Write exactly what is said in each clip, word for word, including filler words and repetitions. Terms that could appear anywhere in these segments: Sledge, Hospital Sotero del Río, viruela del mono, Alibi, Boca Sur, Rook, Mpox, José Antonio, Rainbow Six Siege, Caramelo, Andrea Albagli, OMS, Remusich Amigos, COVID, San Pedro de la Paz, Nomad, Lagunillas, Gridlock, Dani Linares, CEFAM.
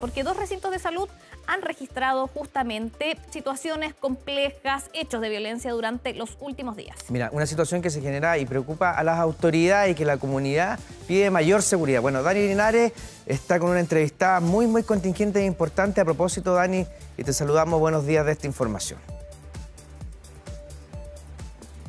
Porque dos recintos de salud han registrado justamente situaciones complejas, hechos de violencia durante los últimos días. Mira, una situación que se genera y preocupa a las autoridades y que la comunidad pide mayor seguridad. Bueno, Dani Linares está con una entrevistada muy, muy contingente e importante. A propósito, Dani, y te saludamos. Buenos días de esta información.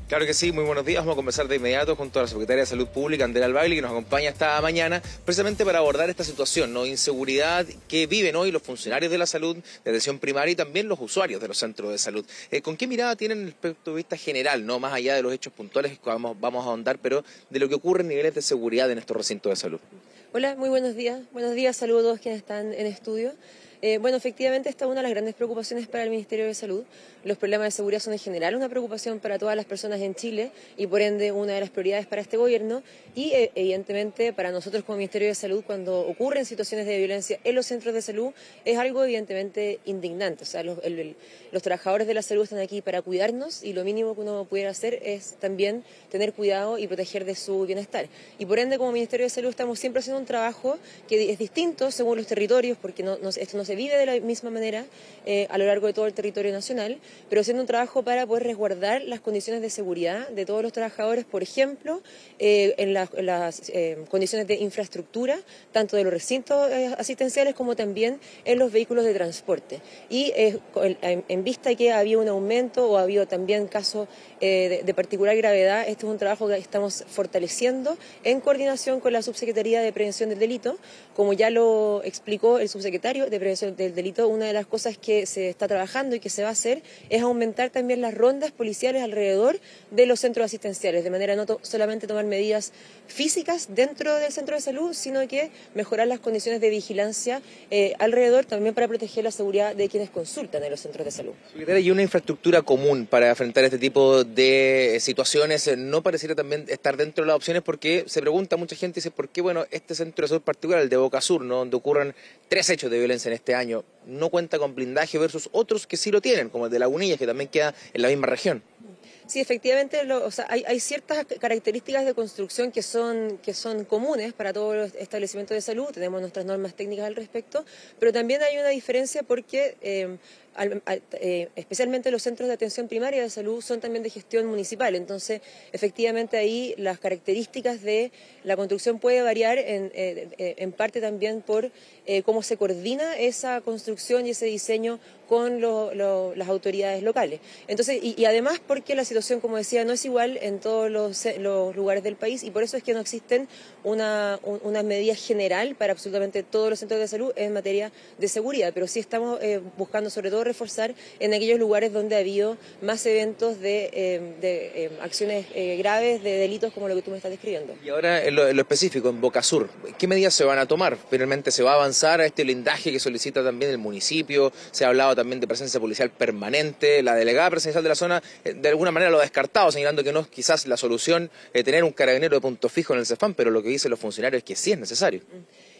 Claro que sí, muy buenos días. Vamos a conversar de inmediato junto a la Secretaria de Salud Pública, Andrea Albagli, que nos acompaña esta mañana, precisamente para abordar esta situación, ¿no?, inseguridad que viven hoy los funcionarios de la salud, de atención primaria y también los usuarios de los centros de salud. Eh, ¿Con qué mirada tienen el punto de vista general, no más allá de los hechos puntuales que vamos, vamos a ahondar, pero de lo que ocurre en niveles de seguridad en estos recintos de salud? Hola, muy buenos días. Buenos días, saludos a todos quienes están en estudio. Eh, bueno, efectivamente esta es una de las grandes preocupaciones para el Ministerio de Salud. Los problemas de seguridad son en general una preocupación para todas las personas en Chile y por ende una de las prioridades para este gobierno y eh, evidentemente para nosotros como Ministerio de Salud, cuando ocurren situaciones de violencia en los centros de salud es algo evidentemente indignante. O sea, los, el, el, los trabajadores de la salud están aquí para cuidarnos y lo mínimo que uno pudiera hacer es también tener cuidado y proteger de su bienestar. Y por ende como Ministerio de Salud estamos siempre haciendo un trabajo que es distinto según los territorios porque no, no, esto no se vive de la misma manera eh, a lo largo de todo el territorio nacional, pero haciendo un trabajo para poder resguardar las condiciones de seguridad de todos los trabajadores, por ejemplo, eh, en, la, en las eh, condiciones de infraestructura, tanto de los recintos eh, asistenciales como también en los vehículos de transporte. Y eh, en, en vista que había un aumento o ha habido también casos eh, de, de particular gravedad, este es un trabajo que estamos fortaleciendo en coordinación con la Subsecretaría de Prevención del Delito, como ya lo explicó el subsecretario de Prevención del delito. Una de las cosas que se está trabajando y que se va a hacer es aumentar también las rondas policiales alrededor de los centros asistenciales, de manera no to- solamente tomar medidas físicas dentro del centro de salud, sino que mejorar las condiciones de vigilancia eh, alrededor, también para proteger la seguridad de quienes consultan en los centros de salud. Secretaria, ¿y una infraestructura común para enfrentar este tipo de situaciones no pareciera también estar dentro de las opciones? Porque se pregunta mucha gente, dice, ¿por qué bueno este centro de salud particular, el de Boca Sur, ¿no?, donde ocurren tres hechos de violencia en este año, no cuenta con blindaje versus otros que sí lo tienen, como el de Lagunillas, que también queda en la misma región? Sí, efectivamente, lo, o sea, hay, hay ciertas características de construcción que son, que son comunes para todos los establecimientos de salud, tenemos nuestras normas técnicas al respecto, pero también hay una diferencia porque eh, al, al, eh, especialmente los centros de atención primaria de salud son también de gestión municipal, entonces efectivamente ahí las características de la construcción puede variar en, eh, en parte también por eh, cómo se coordina esa construcción y ese diseño con lo, lo, las autoridades locales. Entonces, y, y además porque la situación como decía, no es igual en todos los, los lugares del país y por eso es que no existen una, una medida general para absolutamente todos los centros de salud en materia de seguridad, pero sí estamos eh, buscando sobre todo reforzar en aquellos lugares donde ha habido más eventos de, eh, de eh, acciones eh, graves, de delitos como lo que tú me estás describiendo. Y ahora en lo, en lo específico, en Boca Sur, ¿qué medidas se van a tomar? Finalmente, ¿se va a avanzar a este blindaje que solicita también el municipio? Se ha hablado también de presencia policial permanente, la delegada presidencial de la zona, de alguna manera lo ha descartado, señalando que no es quizás la solución eh, tener un carabinero de punto fijo en el CEFAM, pero lo que dicen los funcionarios es que sí es necesario.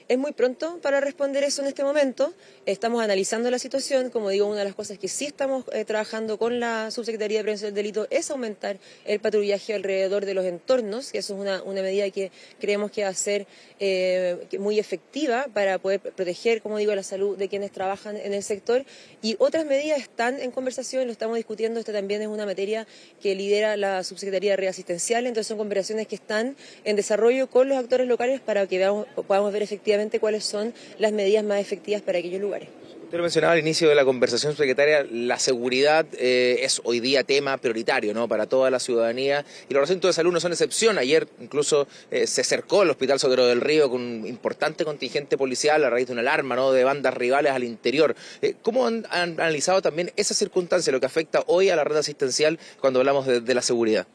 Es muy pronto para responder eso en este momento, estamos analizando la situación, como digo, una de las cosas que sí estamos eh, trabajando con la Subsecretaría de Prevención del Delito es aumentar el patrullaje alrededor de los entornos, que eso es una, una medida que creemos que va a ser eh, muy efectiva para poder proteger, como digo, la salud de quienes trabajan en el sector, y otras medidas están en conversación, lo estamos discutiendo, esta también es una materia que lidera la Subsecretaría de Reasistencial, entonces son conversaciones que están en desarrollo con los actores locales para que veamos, podamos ver efectivamente cuáles son las medidas más efectivas para aquellos lugares. Usted lo mencionaba al inicio de la conversación, secretaria, la seguridad eh, es hoy día tema prioritario, ¿no?, para toda la ciudadanía y los recintos de salud no son excepción. Ayer incluso eh, se cercó el Hospital Sotero del Río con un importante contingente policial a raíz de una alarma, ¿no?, de bandas rivales al interior. Eh, ¿Cómo han, han analizado también esa circunstancia, lo que afecta hoy a la red asistencial cuando hablamos de, de la seguridad?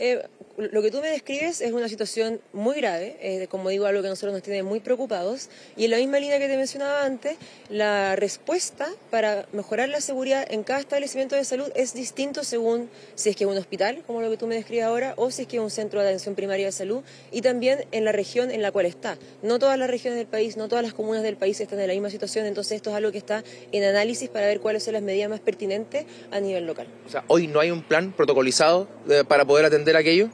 Eh, lo que tú me describes es una situación muy grave, eh, como digo, algo que a nosotros nos tiene muy preocupados, y en la misma línea que te mencionaba antes, la respuesta para mejorar la seguridad en cada establecimiento de salud es distinto según si es que es un hospital, como lo que tú me describes ahora, o si es que es un centro de atención primaria de salud, y también en la región en la cual está. No todas las regiones del país, no todas las comunas del país están en la misma situación, entonces esto es algo que está en análisis para ver cuáles son las medidas más pertinentes a nivel local. O sea, hoy no hay un plan protocolizado de, para poder atender aquello?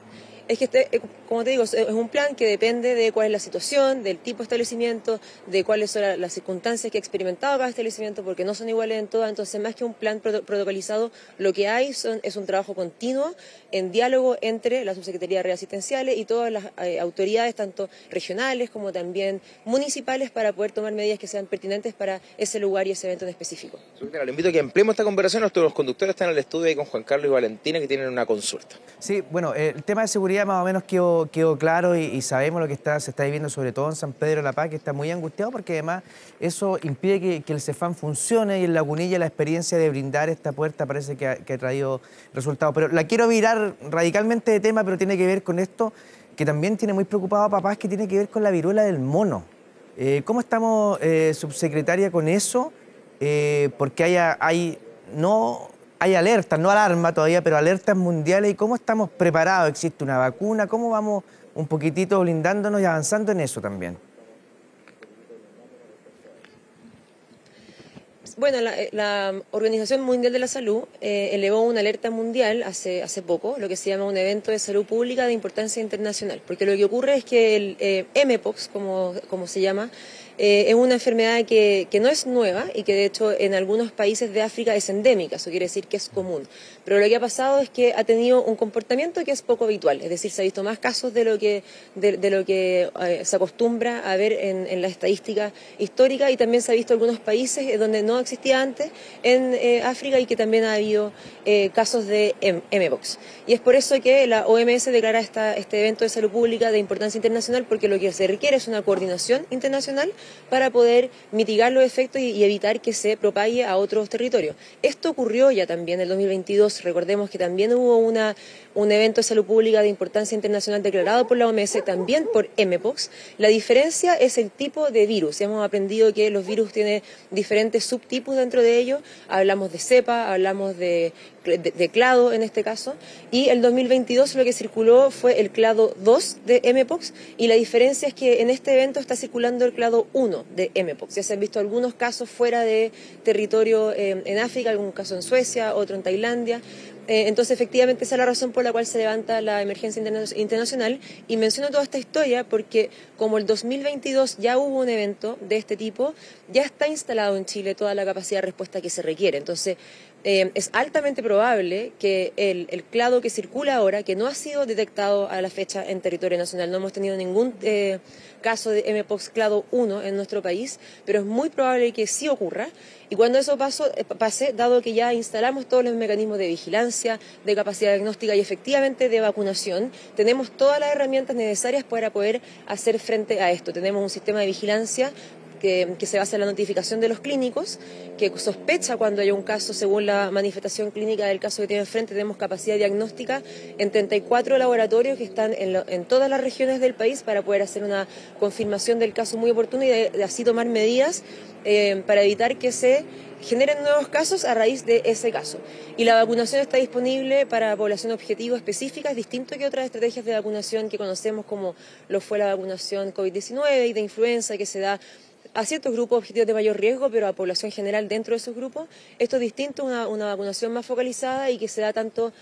Es que, este, como te digo, es un plan que depende de cuál es la situación, del tipo de establecimiento, de cuáles son las circunstancias que ha experimentado cada establecimiento, porque no son iguales en todas. Entonces, más que un plan protocolizado, lo que hay son, es un trabajo continuo en diálogo entre la Subsecretaría de Redes Asistenciales y todas las eh, autoridades, tanto regionales como también municipales, para poder tomar medidas que sean pertinentes para ese lugar y ese evento en específico. Secretaria, le invito a que empleemos esta conversación. Nuestros conductores están en el estudio ahí con Juan Carlos y Valentina, que tienen una consulta. Sí, bueno, eh, el tema de seguridad más o menos quedó, quedó claro y, y sabemos lo que está, se está viviendo sobre todo en San Pedro de la Paz, que está muy angustiado porque además eso impide que, que el CEFAM funcione, y en Lagunillas la experiencia de brindar esta puerta parece que ha, que ha traído resultados. Pero la quiero virar radicalmente de tema, pero tiene que ver con esto que también tiene muy preocupado a papás, que tiene que ver con la viruela del mono. Eh, ¿Cómo estamos, eh, subsecretaria, con eso? Eh, porque hay, hay no... Hay alertas, no alarma todavía, pero alertas mundiales. ¿Y cómo estamos preparados? ¿Existe una vacuna? ¿Cómo vamos un poquitito blindándonos y avanzando en eso también? Bueno, la, la Organización Mundial de la Salud eh, elevó una alerta mundial hace, hace poco, lo que se llama un evento de salud pública de importancia internacional, porque lo que ocurre es que el eh, Mpox, como, como se llama, eh, es una enfermedad que, que no es nueva y que de hecho en algunos países de África es endémica, eso quiere decir que es común. Pero lo que ha pasado es que ha tenido un comportamiento que es poco habitual, es decir, se ha visto más casos de lo que, de, de lo que eh, se acostumbra a ver en, en la estadística histórica, y también se ha visto en algunos países donde no existía antes en eh, África, y que también ha habido eh, casos de Mpox. Y es por eso que la O M S declara esta, este evento de salud pública de importancia internacional, porque lo que se requiere es una coordinación internacional para poder mitigar los efectos y, y evitar que se propague a otros territorios. Esto ocurrió ya también en el dos mil veintidós, recordemos que también hubo una, un evento de salud pública de importancia internacional declarado por la O M S, también por Mpox. La diferencia es el tipo de virus. Hemos aprendido que los virus tienen diferentes subtipos dentro de ello, hablamos de cepa, hablamos de, de, de clado en este caso, y el dos mil veintidós lo que circuló fue el clado dos de Mpox, y la diferencia es que en este evento está circulando el clado uno de Mpox. Ya se han visto algunos casos fuera de territorio eh, en África, algún caso en Suecia, otro en Tailandia. Entonces, efectivamente, esa es la razón por la cual se levanta la emergencia internacional. Y menciono toda esta historia porque, como el dos mil veintidós ya hubo un evento de este tipo, ya está instalado en Chile toda la capacidad de respuesta que se requiere. Entonces, eh, es altamente probable que el, el clado que circula ahora, que no ha sido detectado a la fecha en territorio nacional, no hemos tenido ningún eh, caso de Mpox clado uno en nuestro país, pero es muy probable que sí ocurra. Y cuando eso paso, pase, dado que ya instalamos todos los mecanismos de vigilancia, de capacidad diagnóstica y efectivamente de vacunación, tenemos todas las herramientas necesarias para poder hacer frente a esto. Tenemos un sistema de vigilancia que, que se basa en la notificación de los clínicos, que sospecha cuando hay un caso según la manifestación clínica del caso que tiene enfrente. Tenemos capacidad diagnóstica en treinta y cuatro laboratorios que están en, lo, en todas las regiones del país para poder hacer una confirmación del caso muy oportuna y de, de así tomar medidas eh, para evitar que se generen nuevos casos a raíz de ese caso. Y la vacunación está disponible para población objetivo específica, es distinto que otras estrategias de vacunación que conocemos, como lo fue la vacunación COVID diecinueve y de influenza, que se da a ciertos grupos objetivos de mayor riesgo, pero a población general dentro de esos grupos. Esto es distinto a una, una vacunación más focalizada y que se da tanto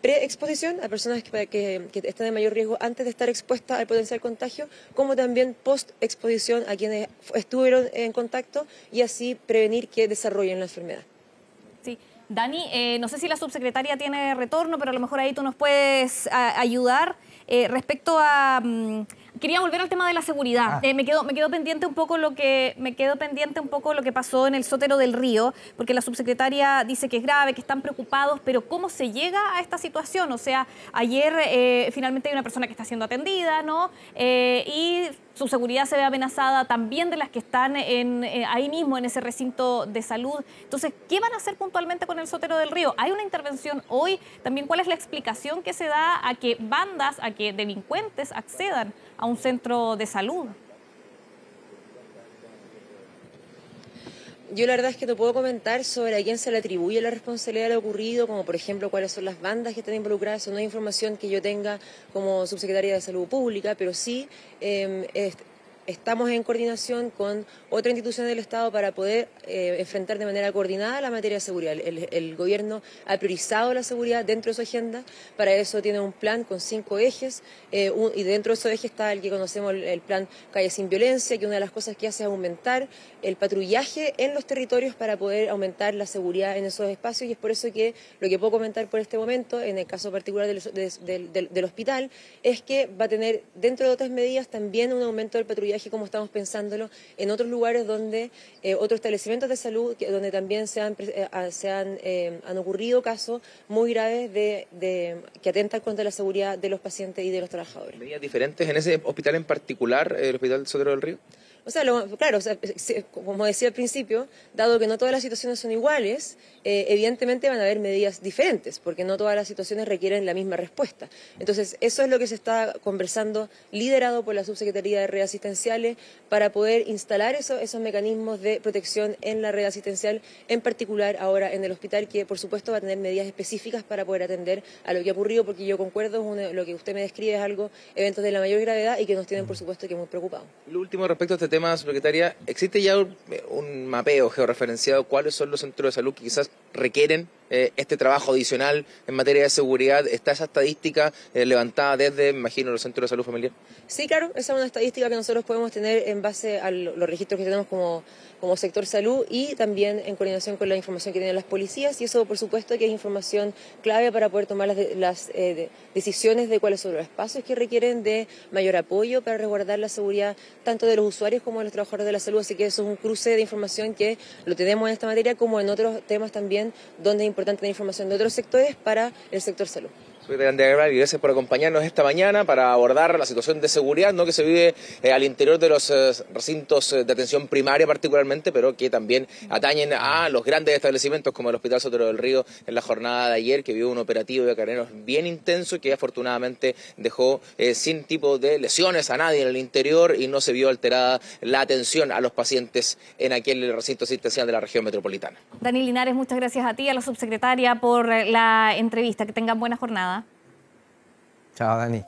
preexposición a personas que, que, que están en mayor riesgo antes de estar expuestas al potencial contagio, como también postexposición a quienes estuvieron en contacto, y así prevenir que desarrollen la enfermedad. Sí. Dani, eh, no sé si la subsecretaria tiene retorno, pero a lo mejor ahí tú nos puedes a, ayudar eh, respecto a... Um, quería volver al tema de la seguridad. Ah. Eh, me quedó me quedó pendiente un poco lo que me quedó pendiente un poco lo que pasó en el Sotero del Río, porque la subsecretaria dice que es grave, que están preocupados, pero ¿cómo se llega a esta situación? O sea, ayer eh, finalmente hay una persona que está siendo atendida, ¿no? Eh, y su seguridad se ve amenazada, también de las que están en, eh, ahí mismo en ese recinto de salud. Entonces, ¿qué van a hacer puntualmente con el Sotero del Río? ¿Hay una intervención hoy? También, ¿cuál es la explicación que se da a que bandas, a que delincuentes accedan a un centro de salud? Yo la verdad es que no puedo comentar sobre a quién se le atribuye la responsabilidad de lo ocurrido, como por ejemplo cuáles son las bandas que están involucradas. Eso no es información que yo tenga como subsecretaria de Salud Pública, pero sí eh, es, estamos en coordinación con otra institución del Estado para poder eh, enfrentar de manera coordinada la materia de seguridad. El, el gobierno ha priorizado la seguridad dentro de su agenda, para eso tiene un plan con cinco ejes, eh, un, y dentro de esos ejes está el que conocemos, el, el plan Calle sin Violencia, que una de las cosas que hace es aumentar el patrullaje en los territorios para poder aumentar la seguridad en esos espacios, y es por eso que lo que puedo comentar por este momento, en el caso particular del, de, del, del, del hospital, es que va a tener dentro de otras medidas también un aumento del patrullaje, como estamos pensándolo en otros lugares donde eh, otros establecimientos de salud, que, donde también se han, eh, se han, eh, han ocurrido casos muy graves de, de, que atentan contra la seguridad de los pacientes y de los trabajadores. ¿Medidas diferentes en ese hospital en particular, el Hospital Sotero del Río? O sea, lo, claro, o sea, como decía al principio, dado que no todas las situaciones son iguales, eh, evidentemente van a haber medidas diferentes, porque no todas las situaciones requieren la misma respuesta. Entonces, eso es lo que se está conversando, liderado por la Subsecretaría de Red Asistenciales, para poder instalar eso, esos mecanismos de protección en la red asistencial, en particular ahora en el hospital, que por supuesto va a tener medidas específicas para poder atender a lo que ha ocurrido, porque yo concuerdo, uno, lo que usted me describe es algo, eventos de la mayor gravedad y que nos tienen por supuesto que muy preocupados. Lo último respecto a este tema, subsecretaria, ¿existe ya un, un mapeo georreferenciado? ¿Cuáles son los centros de salud que quizás requieren eh, este trabajo adicional en materia de seguridad? ¿Está esa estadística eh, levantada desde, me imagino, los centros de salud familiar? Sí, claro, esa es una estadística que nosotros podemos tener en base a los registros que tenemos como, como sector salud, y también en coordinación con la información que tienen las policías, y eso por supuesto que es información clave para poder tomar las, las eh, de, decisiones de cuáles son los espacios que requieren de mayor apoyo para resguardar la seguridad tanto de los usuarios como de los trabajadores de la salud, así que eso es un cruce de información que lo tenemos en esta materia como en otros temas también, donde es importante tener información de otros sectores para el sector salud. Secretaria Andrea Albagli, gracias por acompañarnos esta mañana para abordar la situación de seguridad, ¿no?, que se vive eh, al interior de los eh, recintos de atención primaria particularmente, pero que también atañen a los grandes establecimientos como el Hospital Sotero del Río en la jornada de ayer, que vio un operativo de carabineros bien intenso y que afortunadamente dejó eh, sin tipo de lesiones a nadie en el interior, y no se vio alterada la atención a los pacientes en aquel recinto asistencial de la región metropolitana. Dani Linares, muchas gracias a ti, a la subsecretaria, por la entrevista. Que tengan buena jornada. Chao, Dani.